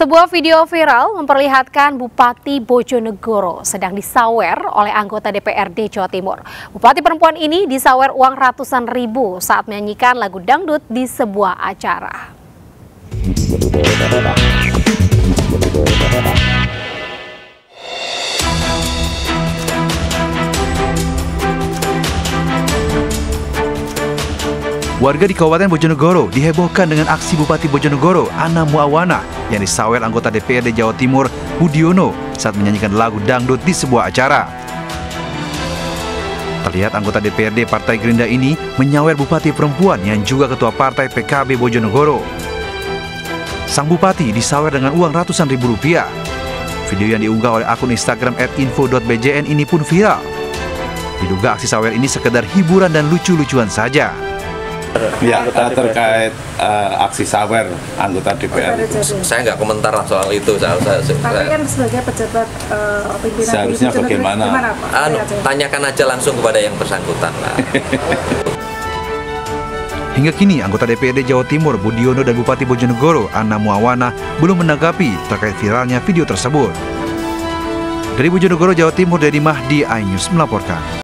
Sebuah video viral memperlihatkan Bupati Bojonegoro sedang disawer oleh anggota DPRD Jawa Timur. Bupati perempuan ini disawer uang ratusan ribu saat menyanyikan lagu dangdut di sebuah acara. Warga di Kabupaten Bojonegoro dihebohkan dengan aksi Bupati Bojonegoro, Anna Mu'awanah, yang disawer anggota DPRD Jawa Timur, Budiono, saat menyanyikan lagu dangdut di sebuah acara. Terlihat anggota DPRD Partai Gerindra ini menyawer Bupati perempuan yang juga Ketua Partai PKB Bojonegoro. Sang Bupati disawer dengan uang ratusan ribu rupiah. Video yang diunggah oleh akun Instagram @info.bjn ini pun viral. Diduga aksi sawer ini sekedar hiburan dan lucu-lucuan saja. Ya, terkait aksi sawer anggota DPR. Saya nggak komentar soal itu. Tapi kan sebagai pejabat pimpinan, seharusnya bagaimana? Tanyakan aja langsung kepada yang bersangkutan. Hingga kini anggota DPRD Jawa Timur Budiono dan Bupati Bojonegoro Anna Mu'awanah belum menanggapi terkait viralnya video tersebut. Dari Bojonegoro, Jawa Timur, Dedi Mahdi, iNews melaporkan.